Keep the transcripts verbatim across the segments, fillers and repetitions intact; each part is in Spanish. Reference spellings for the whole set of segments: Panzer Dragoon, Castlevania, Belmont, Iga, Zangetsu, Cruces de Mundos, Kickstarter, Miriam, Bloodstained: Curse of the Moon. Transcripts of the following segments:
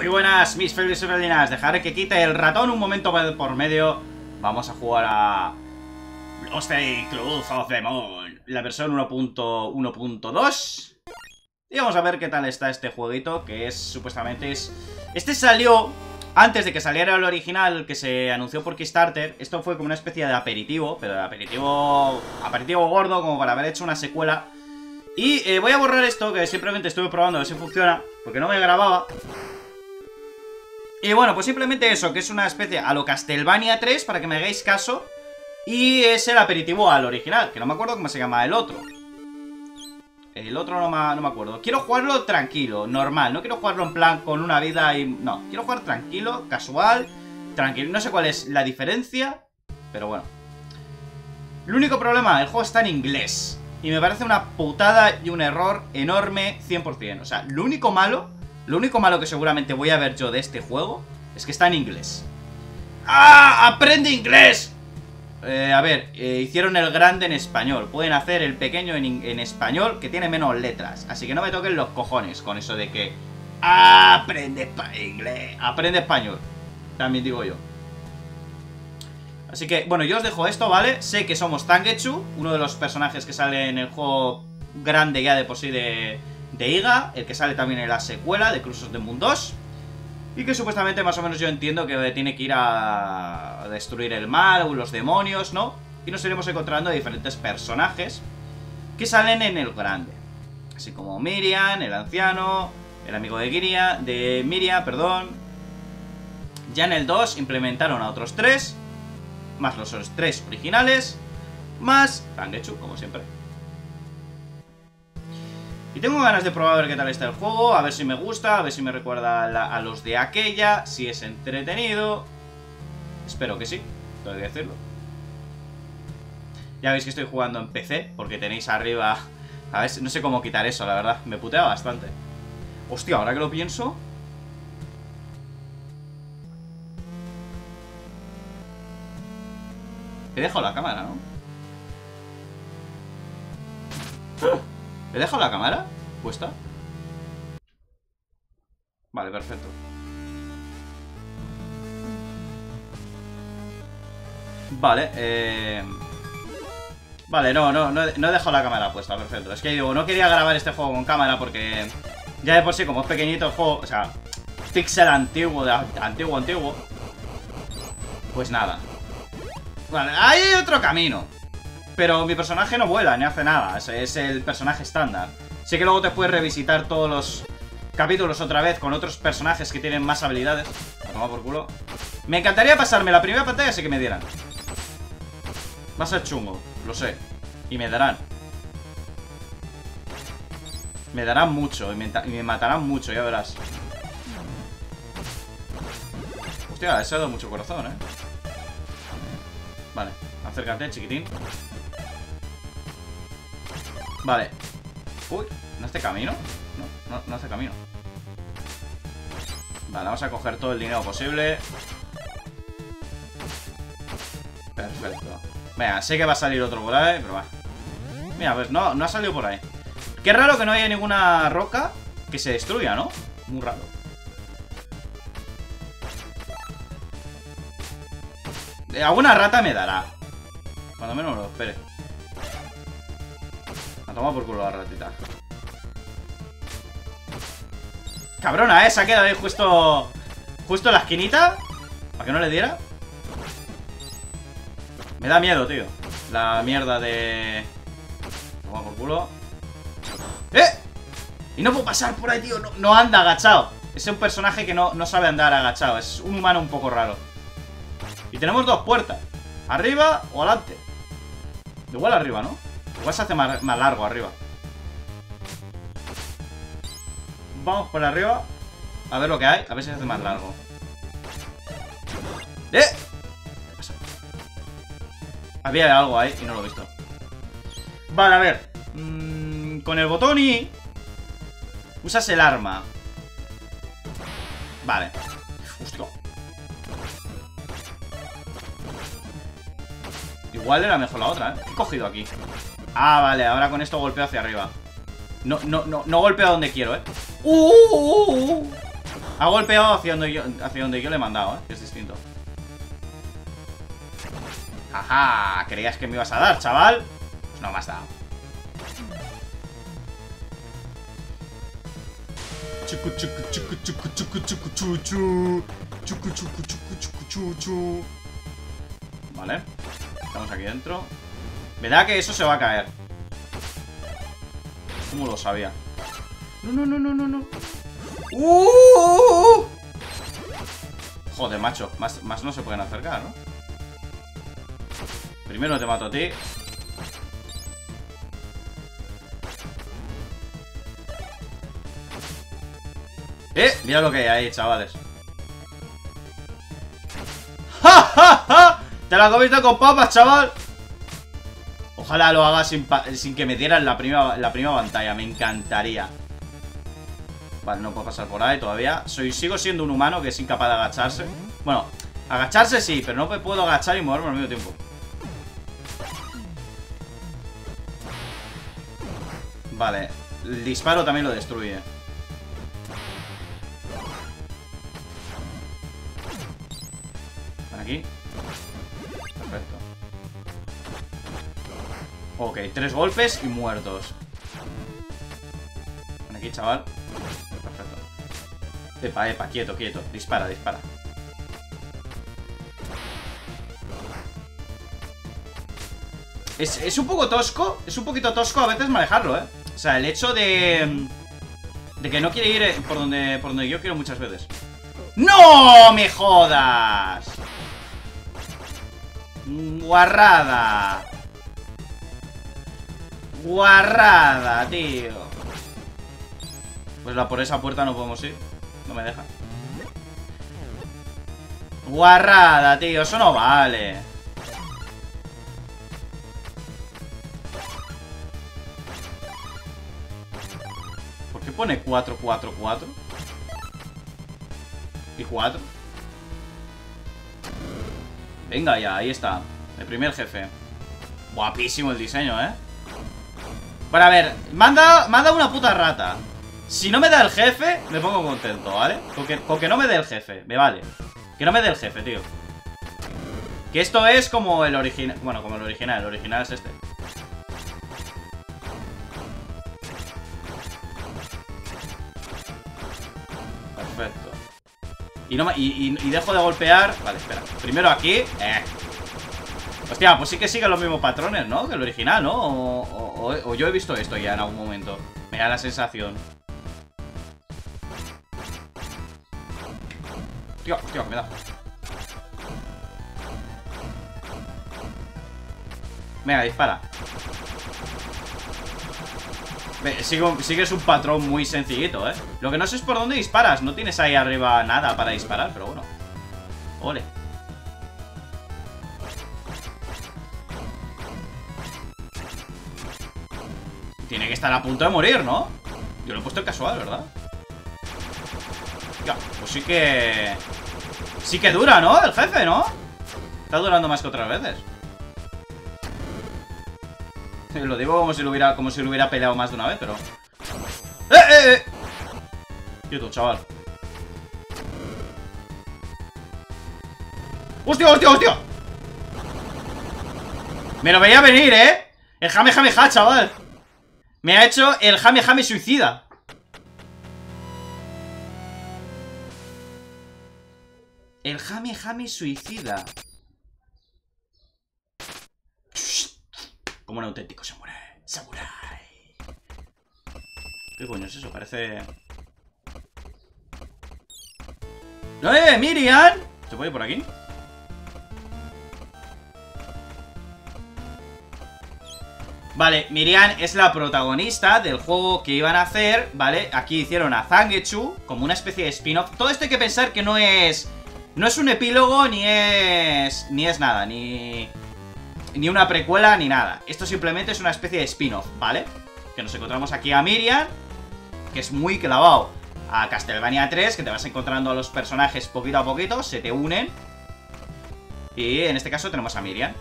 Muy buenas, mis felices felinas. Dejaré que quite el ratón un momento por medio. Vamos a jugar a Bloodstained: Curse of the Moon, la versión uno punto uno punto dos. Y vamos a ver qué tal está este jueguito, que es supuestamente es... Este salió antes de que saliera el original, que se anunció por Kickstarter. Esto fue como una especie de aperitivo, pero de aperitivo... aperitivo gordo, como para haber hecho una secuela. Y eh, voy a borrar esto, que simplemente estuve probando a ver si funciona, porque no me grababa. Y bueno, pues simplemente eso, que es una especie a lo Castlevania tres, para que me hagáis caso. Y es el aperitivo al original, que no me acuerdo cómo se llama el otro. El otro no me, no me acuerdo. Quiero jugarlo tranquilo, normal. No quiero jugarlo en plan con una vida y... No, quiero jugar tranquilo, casual, tranquilo. No sé cuál es la diferencia, pero bueno. El único problema, el juego está en inglés. Y me parece una putada y un error enorme, cien por cien. O sea, lo único malo... Lo único malo que seguramente voy a ver yo de este juego es que está en inglés. ¡Ah! ¡Aprende inglés! Eh, a ver, eh, hicieron el grande en español. Pueden hacer el pequeño en, en español, que tiene menos letras. Así que no me toquen los cojones con eso de que... ¡Ah! ¡Aprende inglés! ¡Aprende español! También digo yo. Así que, bueno, yo os dejo esto, ¿vale? Sé que somos Zangetsu, uno de los personajes que sale en el juego grande ya de por sí de... de Iga, el que sale también en la secuela de Cruces de Mundos. Y que supuestamente más o menos yo entiendo que tiene que ir a destruir el mal o los demonios, ¿no? Y nos iremos encontrando a diferentes personajes que salen en el grande, así como Miriam, el anciano, el amigo de, Giria, de Miriam, perdón. Ya en el dos implementaron a otros tres, más los tres originales, más Zangetsu, como siempre. Y tengo ganas de probar a ver qué tal está el juego, a ver si me gusta, a ver si me recuerda a, la, a los de aquella, si es entretenido. Espero que sí, tengo que decirlo. Ya veis que estoy jugando en P C, porque tenéis arriba... A ver, no sé cómo quitar eso, la verdad, me putea bastante. Hostia, ahora que lo pienso... He dejado la cámara, ¿no? ¿He dejado la cámara puesta? Vale, perfecto. Vale, eh... Vale, no, no, no he dejado la cámara puesta, perfecto. Es que digo, no quería grabar este juego con cámara porque... Ya de por sí, como es pequeñito el juego, o sea... Pixel antiguo, de antiguo, antiguo. Pues nada. Vale, hay otro camino. Pero mi personaje no vuela, ni hace nada. Es el personaje estándar. Sí que luego te puedes revisitar todos los capítulos otra vez con otros personajes que tienen más habilidades. A tomar por culo. Me encantaría pasarme la primera pantalla así que me dieran. Va a ser chungo, lo sé. Y me darán. Me darán mucho y me, y me matarán mucho, ya verás. Hostia, eso ha dado mucho corazón, eh. Vale, acércate, chiquitín. Vale. Uy, ¿no hace camino? No, no, no hace camino. Vale, vamos a coger todo el dinero posible. Perfecto. Venga, sé que va a salir otro por ahí, pero va. Mira, pues no, no ha salido por ahí. Qué raro que no haya ninguna roca que se destruya, ¿no? Muy raro. Alguna rata me dará. Cuando menos me lo espere. A tomar por culo la ratita. Cabrona, ¿eh? Se ha quedado ahí justo... Justo en la esquinita. ¿Para que no le diera? Me da miedo, tío. La mierda de... Toma por culo. ¡Eh! Y no puedo pasar por ahí, tío. No, no anda agachado. Es un personaje que no, no sabe andar agachado. Es un humano un poco raro. Y tenemos dos puertas. Arriba o adelante. Igual arriba, ¿no? Igual se hace más, más largo arriba. Vamos por arriba. A ver lo que hay. A ver si se hace más largo. ¡Eh! ¿Qué pasa? Había algo ahí y no lo he visto. Vale, a ver. Mm, con el botón y... Usas el arma. Vale. Justo. Igual era mejor la otra, ¿eh? ¿Qué he cogido aquí? Ah, vale, ahora con esto golpeo hacia arriba. No, no, no, no golpeo donde quiero, ¿eh? ¡Uh! uh, uh, uh. Ha golpeado hacia donde yo, hacia donde yo le he mandado, ¿eh? Que es distinto. Ajá, creías que me ibas a dar, chaval. Pues no me has dado. Chucu, chucu, chucu, chucu, chucu, chucu, chucu. Chucu, chucu, chucu, chucu, chucu. Vale. Estamos aquí dentro. Verá que eso se va a caer. ¿Cómo lo sabía? No, no, no, no, no, no. ¡Uh! Joder, macho. Más, más no se pueden acercar, ¿no? Primero te mato a ti. ¡Eh! Mira lo que hay ahí, chavales. ¡Ja, ja, ja! ¡Te la comiste con papas, chaval! Ojalá lo haga sin, sin que me dieran la primera, la primera pantalla. Me encantaría. Vale, no puedo pasar por ahí todavía. Soy, sigo siendo un humano que es incapaz de agacharse. Bueno, agacharse sí, pero no me puedo agachar y moverme al mismo tiempo. Vale, el disparo también lo destruye. Van aquí. Perfecto. Ok, tres golpes y muertos. Ven aquí, chaval. Perfecto. Epa, epa, quieto, quieto. Dispara, dispara. Es, es un poco tosco. Es un poquito tosco a veces manejarlo, ¿eh? O sea, el hecho de... De que no quiere ir por donde, por donde yo quiero muchas veces. ¡No me jodas! Guarrada. Guarrada, tío. Pues la, por esa puerta no podemos ir. No me deja. Guarrada, tío. Eso no vale. ¿Por qué pone cuatro, cuatro, cuatro? Y cuatro. Venga ya, ahí está. El primer jefe. Guapísimo el diseño, ¿eh? Bueno, a ver, me han dado, me han dado una puta rata. Si no me da el jefe, me pongo contento, ¿vale? Con que, con que no me dé el jefe, me vale. Que no me dé el jefe, tío. Que esto es como el original. Bueno, como el original, el original es este. Perfecto. Y, no me, y, y, y dejo de golpear. Vale, espera, primero aquí. eh. Hostia, pues sí que siguen los mismos patrones, ¿no? Que el original, ¿no? O, o, o yo he visto esto ya en algún momento. Me da la sensación. Tío, tío, me da. Venga, dispara. Ve, sigo, sigues un patrón muy sencillito, ¿eh? Lo que no sé es por dónde disparas. No tienes ahí arriba nada para disparar, pero bueno. Ole. Tiene que estar a punto de morir, ¿no? Yo lo he puesto casual, ¿verdad? Ya, pues sí que... Sí que dura, ¿no? El jefe, ¿no? Está durando más que otras veces. Lo digo como si lo hubiera, como si lo hubiera peleado más de una vez, pero... ¡Eh, eh, eh! Quieto, chaval. ¡Hostia, hostia, hostia! Me lo veía venir, ¿eh? El jame, jame, ja, chaval. Me ha hecho el jame jame suicida. El jame jame suicida. Como un auténtico samurai. Samurai. ¿Qué coño es eso? Parece... ¡No, eh, Miriam! ¿Se puede ir por aquí? Vale, Miriam es la protagonista del juego que iban a hacer, ¿vale? Aquí hicieron a Zangetsu como una especie de spin-off. Todo esto hay que pensar que no es... No es un epílogo, ni es... Ni es nada, ni... Ni una precuela, ni nada. Esto simplemente es una especie de spin-off, ¿vale? Que nos encontramos aquí a Miriam, que es muy clavado a Castlevania tres, que te vas encontrando a los personajes poquito a poquito, se te unen. Y en este caso tenemos a Miriam.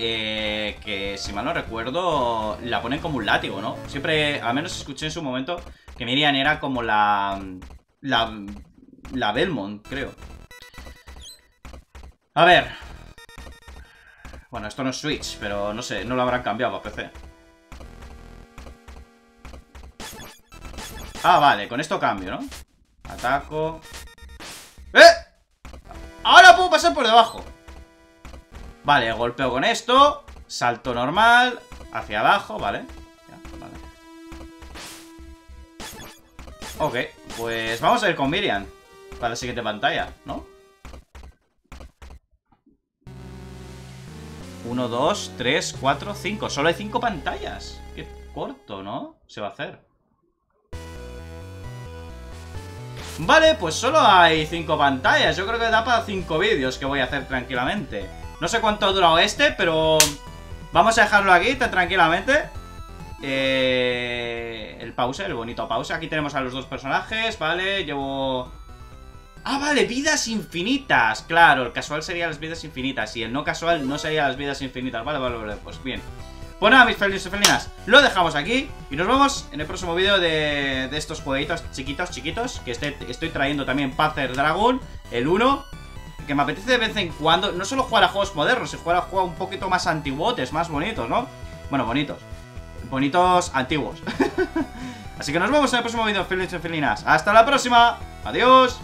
Eh, que si mal no recuerdo la ponen como un látigo, ¿no? Siempre, al menos escuché en su momento Que Miriam era como la... La... La Belmont, creo. A ver. Bueno, esto no es Switch, pero no sé, no lo habrán cambiado para P C. Ah, vale, con esto cambio, ¿no? Ataco. ¡Eh! ¡Ahora puedo pasar por debajo! Vale, golpeo con esto. Salto normal. Hacia abajo, vale. Ya, vale. Ok, pues vamos a ir con Miriam para la siguiente pantalla, ¿no? uno, dos, tres, cuatro, cinco. Solo hay cinco pantallas. Qué corto, ¿no? Se va a hacer. Vale, pues solo hay cinco pantallas. Yo creo que da para cinco vídeos que voy a hacer tranquilamente. No sé cuánto ha durado este, pero vamos a dejarlo aquí tan tranquilamente. Eh, el pause, el bonito pause. Aquí tenemos a los dos personajes, vale. Llevo... Ah, vale, vidas infinitas. Claro, el casual sería las vidas infinitas y el no casual no sería las vidas infinitas. Vale, vale, vale, pues bien. Pues nada, mis felices y felinas, lo dejamos aquí y nos vemos en el próximo vídeo de, de estos jueguitos chiquitos, chiquitos, que este, estoy trayendo también Panzer Dragoon, el uno, que me apetece de vez en cuando, no solo jugar a juegos modernos, sino jugar a juegos un poquito más antiguotes, más bonitos, ¿no? Bueno, bonitos, bonitos antiguos. Así que nos vemos en el próximo vídeo, felices y felinas. Hasta la próxima, adiós.